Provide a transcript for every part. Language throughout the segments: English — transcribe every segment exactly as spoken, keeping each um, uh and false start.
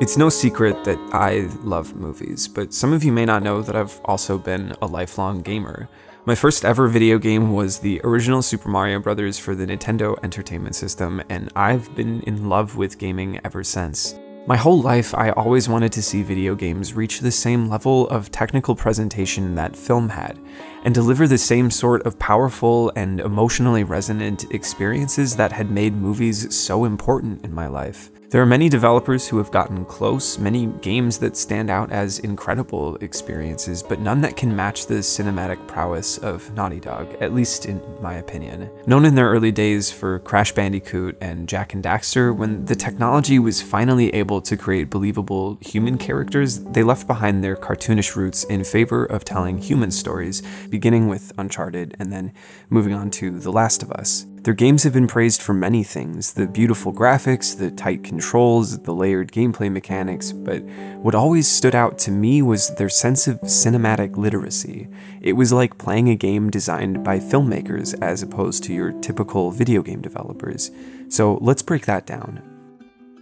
It's no secret that I love movies, but some of you may not know that I've also been a lifelong gamer. My first ever video game was the original Super Mario Bros. For the Nintendo Entertainment System, and I've been in love with gaming ever since. My whole life, I always wanted to see video games reach the same level of technical presentation that film had, and deliver the same sort of powerful and emotionally resonant experiences that had made movies so important in my life. There are many developers who have gotten close, many games that stand out as incredible experiences, but none that can match the cinematic prowess of Naughty Dog, at least in my opinion. Known in their early days for Crash Bandicoot and Jak and Daxter, when the technology was finally able to create believable human characters, they left behind their cartoonish roots in favor of telling human stories, beginning with Uncharted and then moving on to The Last of Us. Their games have been praised for many things, the beautiful graphics, the tight controls, the layered gameplay mechanics, but what always stood out to me was their sense of cinematic literacy. It was like playing a game designed by filmmakers as opposed to your typical video game developers. So let's break that down.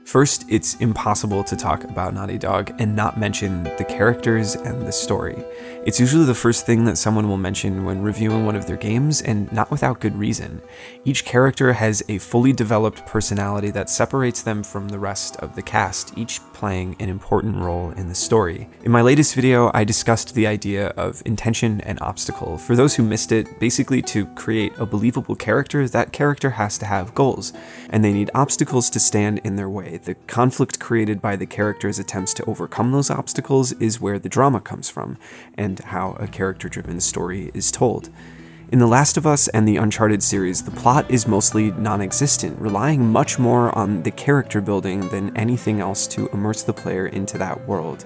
First, it's impossible to talk about Naughty Dog and not mention the characters and the story. It's usually the first thing that someone will mention when reviewing one of their games, and not without good reason. Each character has a fully developed personality that separates them from the rest of the cast, each playing an important role in the story. In my latest video, I discussed the idea of intention and obstacle. For those who missed it, basically to create a believable character, that character has to have goals, and they need obstacles to stand in their way. The conflict created by the character's attempts to overcome those obstacles is where the drama comes from, and how a character-driven story is told. In The Last of Us and the Uncharted series, the plot is mostly non-existent, relying much more on the character building than anything else to immerse the player into that world.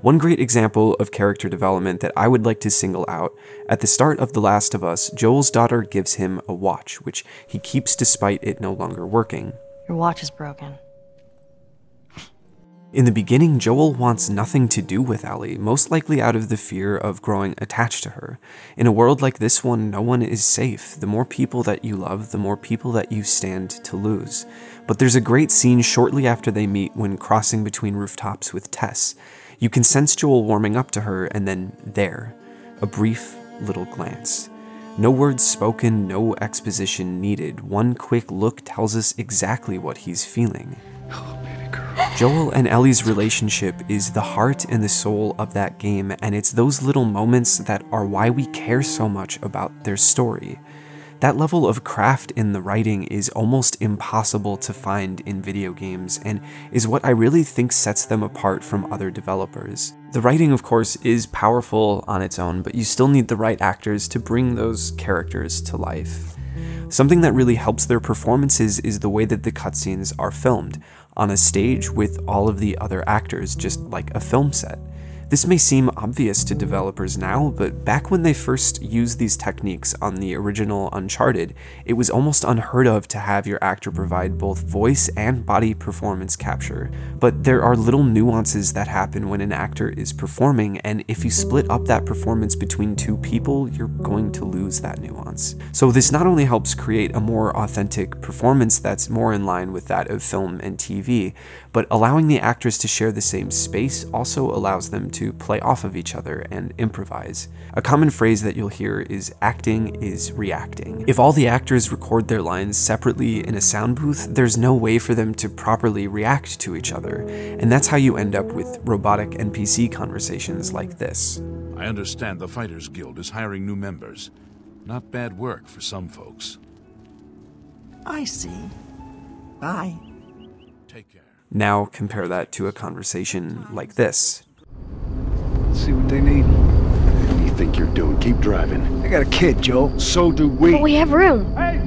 One great example of character development that I would like to single out, at the start of The Last of Us, Joel's daughter gives him a watch, which he keeps despite it no longer working. Your watch is broken. In the beginning, Joel wants nothing to do with Ellie, most likely out of the fear of growing attached to her. In a world like this one, no one is safe. The more people that you love, the more people that you stand to lose. But there's a great scene shortly after they meet when crossing between rooftops with Tess. You can sense Joel warming up to her, and then there, a brief little glance. No words spoken, no exposition needed. One quick look tells us exactly what he's feeling. Joel and Ellie's relationship is the heart and the soul of that game, and it's those little moments that are why we care so much about their story. That level of craft in the writing is almost impossible to find in video games, and is what I really think sets them apart from other developers. The writing, of course, is powerful on its own, but you still need the right actors to bring those characters to life. Something that really helps their performances is the way that the cutscenes are filmed, on a stage with all of the other actors, just like a film set. This may seem obvious to developers now, but back when they first used these techniques on the original Uncharted, it was almost unheard of to have your actor provide both voice and body performance capture. But there are little nuances that happen when an actor is performing, and if you split up that performance between two people, you're going to lose that nuance. So this not only helps create a more authentic performance that's more in line with that of film and T V, but allowing the actors to share the same space also allows them to to play off of each other and improvise. A common phrase that you'll hear is acting is reacting. If all the actors record their lines separately in a sound booth, there's no way for them to properly react to each other, and that's how you end up with robotic N P C conversations like this. I understand the Fighters Guild is hiring new members. Not bad work for some folks. I see. Bye. Take care. Now compare that to a conversation like this. See what they need. What do you think you're doing? Keep driving. I got a kid, Joel. So do we. But we have room. Hey.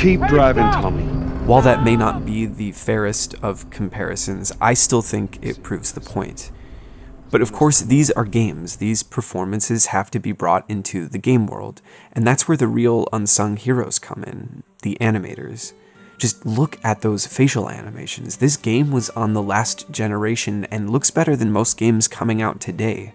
Keep hey, driving, stop. Tommy. While that may not be the fairest of comparisons, I still think it proves the point. But of course, these are games. These performances have to be brought into the game world, and that's where the real unsung heroes come in, the animators. Just look at those facial animations. This game was on the last generation and looks better than most games coming out today.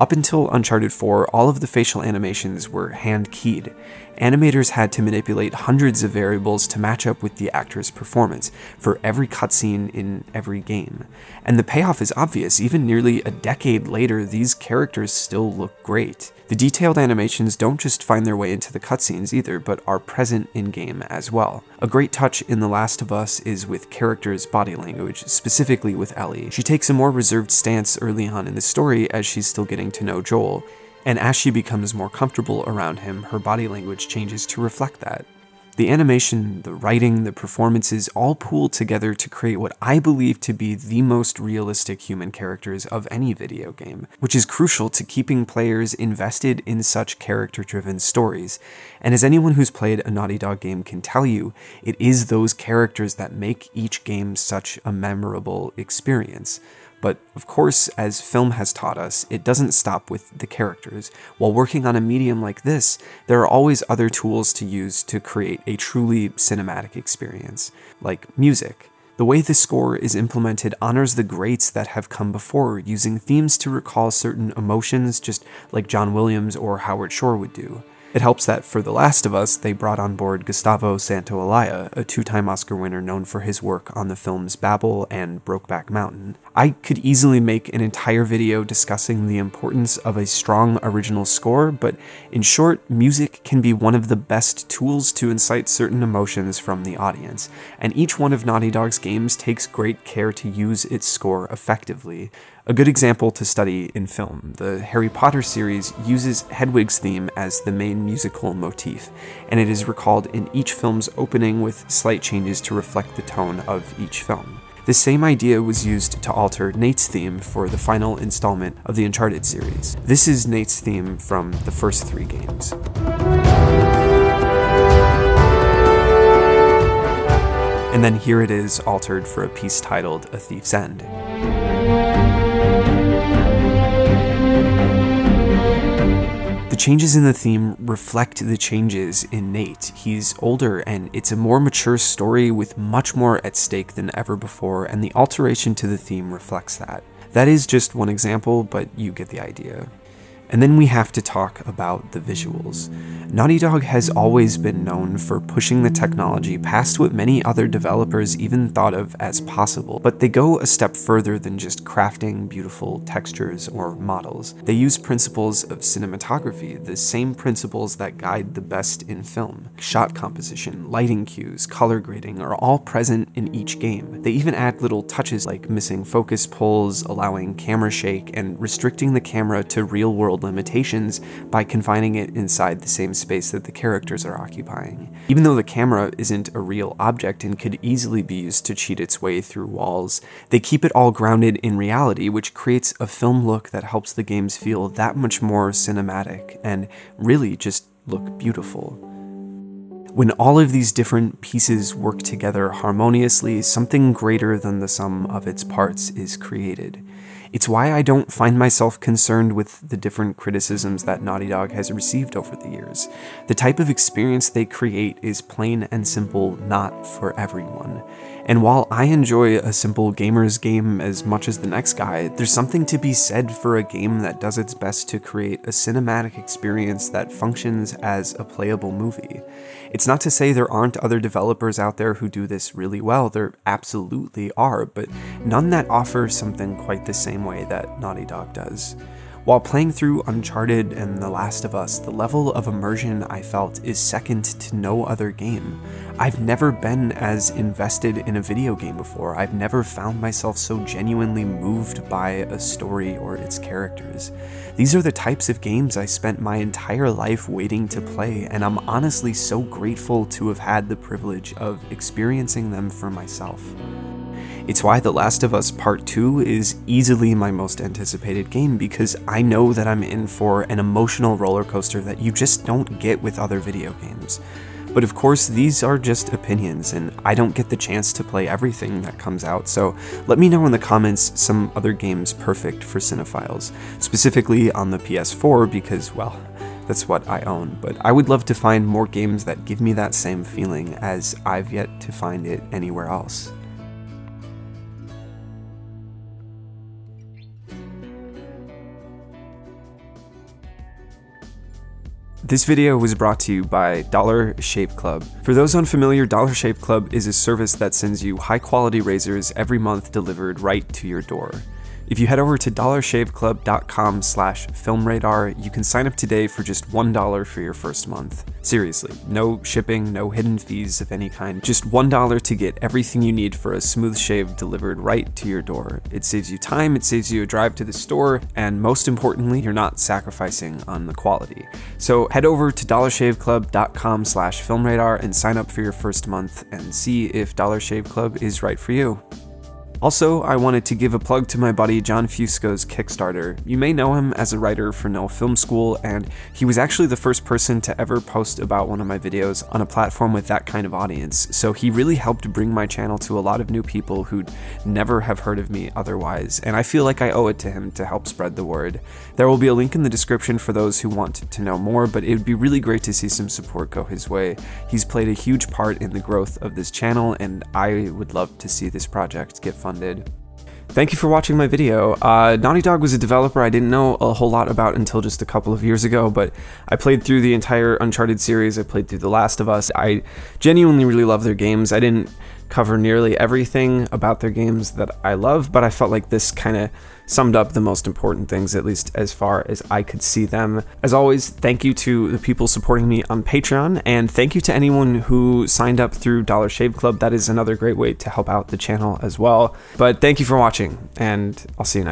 Up until Uncharted four, all of the facial animations were hand-keyed. Animators had to manipulate hundreds of variables to match up with the actor's performance for every cutscene in every game. And the payoff is obvious. Even nearly a decade later, these characters still look great. The detailed animations don't just find their way into the cutscenes either, but are present in-game as well. A great touch in The Last of Us is with characters' body language, specifically with Ellie. She takes a more reserved stance early on in the story as she's still getting to know Joel, and as she becomes more comfortable around him, her body language changes to reflect that. The animation, the writing, the performances all pool together to create what I believe to be the most realistic human characters of any video game, which is crucial to keeping players invested in such character-driven stories. And as anyone who's played a Naughty Dog game can tell you, it is those characters that make each game such a memorable experience. But of course, as film has taught us, it doesn't stop with the characters. While working on a medium like this, there are always other tools to use to create a truly cinematic experience, like music. The way the score is implemented honors the greats that have come before, using themes to recall certain emotions, just like John Williams or Howard Shore would do. It helps that for The Last of Us, they brought on board Gustavo Santaolalla, a two-time Oscar winner known for his work on the films Babel and Brokeback Mountain. I could easily make an entire video discussing the importance of a strong original score, but in short, music can be one of the best tools to incite certain emotions from the audience, and each one of Naughty Dog's games takes great care to use its score effectively. A good example to study in film, the Harry Potter series uses Hedwig's theme as the main musical motif, and it is recalled in each film's opening with slight changes to reflect the tone of each film. The same idea was used to alter Nate's theme for the final installment of the Uncharted series. This is Nate's theme from the first three games. And then here it is altered for a piece titled A Thief's End. Changes in the theme reflect the changes in Nate. He's older, and it's a more mature story with much more at stake than ever before, and the alteration to the theme reflects that. That is just one example, but you get the idea. And then we have to talk about the visuals. Naughty Dog has always been known for pushing the technology past what many other developers even thought of as possible, but they go a step further than just crafting beautiful textures or models. They use principles of cinematography, the same principles that guide the best in film. Shot composition, lighting cues, color grading are all present in each game. They even add little touches like missing focus pulls, allowing camera shake, and restricting the camera to real-world limitations by confining it inside the same space that the characters are occupying. Even though the camera isn't a real object and could easily be used to cheat its way through walls, they keep it all grounded in reality, which creates a film look that helps the games feel that much more cinematic and really just look beautiful. When all of these different pieces work together harmoniously, something greater than the sum of its parts is created. It's why I don't find myself concerned with the different criticisms that Naughty Dog has received over the years. The type of experience they create is plain and simple, not for everyone. And while I enjoy a simple gamer's game as much as the next guy, there's something to be said for a game that does its best to create a cinematic experience that functions as a playable movie. It's not to say there aren't other developers out there who do this really well, there absolutely are, but none that offer something quite the same way that Naughty Dog does. While playing through Uncharted and The Last of Us, the level of immersion I felt is second to no other game. I've never been as invested in a video game before. I've never found myself so genuinely moved by a story or its characters. These are the types of games I spent my entire life waiting to play, and I'm honestly so grateful to have had the privilege of experiencing them for myself. It's why The Last of Us Part Two is easily my most anticipated game, because I know that I'm in for an emotional roller coaster that you just don't get with other video games. But of course, these are just opinions, and I don't get the chance to play everything that comes out, so let me know in the comments some other games perfect for cinephiles, specifically on the P S four, because, well, that's what I own, but I would love to find more games that give me that same feeling, as I've yet to find it anywhere else. This video was brought to you by Dollar Shave Club. For those unfamiliar, Dollar Shave Club is a service that sends you high-quality razors every month delivered right to your door. If you head over to dollar shave club dot com slash film radar, you can sign up today for just one dollar for your first month. Seriously, no shipping, no hidden fees of any kind, just one dollar to get everything you need for a smooth shave delivered right to your door. It saves you time, it saves you a drive to the store, and most importantly, you're not sacrificing on the quality. So head over to dollar shave club dot com slash film radar and sign up for your first month and see if Dollar Shave Club is right for you. Also, I wanted to give a plug to my buddy John Fusco's Kickstarter. You may know him as a writer for No Film School, and he was actually the first person to ever post about one of my videos on a platform with that kind of audience, so he really helped bring my channel to a lot of new people who'd never have heard of me otherwise, and I feel like I owe it to him to help spread the word. There will be a link in the description for those who want to know more, but it would be really great to see some support go his way. He's played a huge part in the growth of this channel, and I would love to see this project get funded. Funded. Thank you for watching my video. Uh, Naughty Dog was a developer I didn't know a whole lot about until just a couple of years ago, but I played through the entire Uncharted series, I played through The Last of Us. I genuinely really love their games. I didn't cover nearly everything about their games that I love, but I felt like this kind of summed up the most important things, at least as far as I could see them. As always, thank you to the people supporting me on Patreon, and thank you to anyone who signed up through Dollar Shave Club. That is another great way to help out the channel as well. But thank you for watching, and I'll see you next time.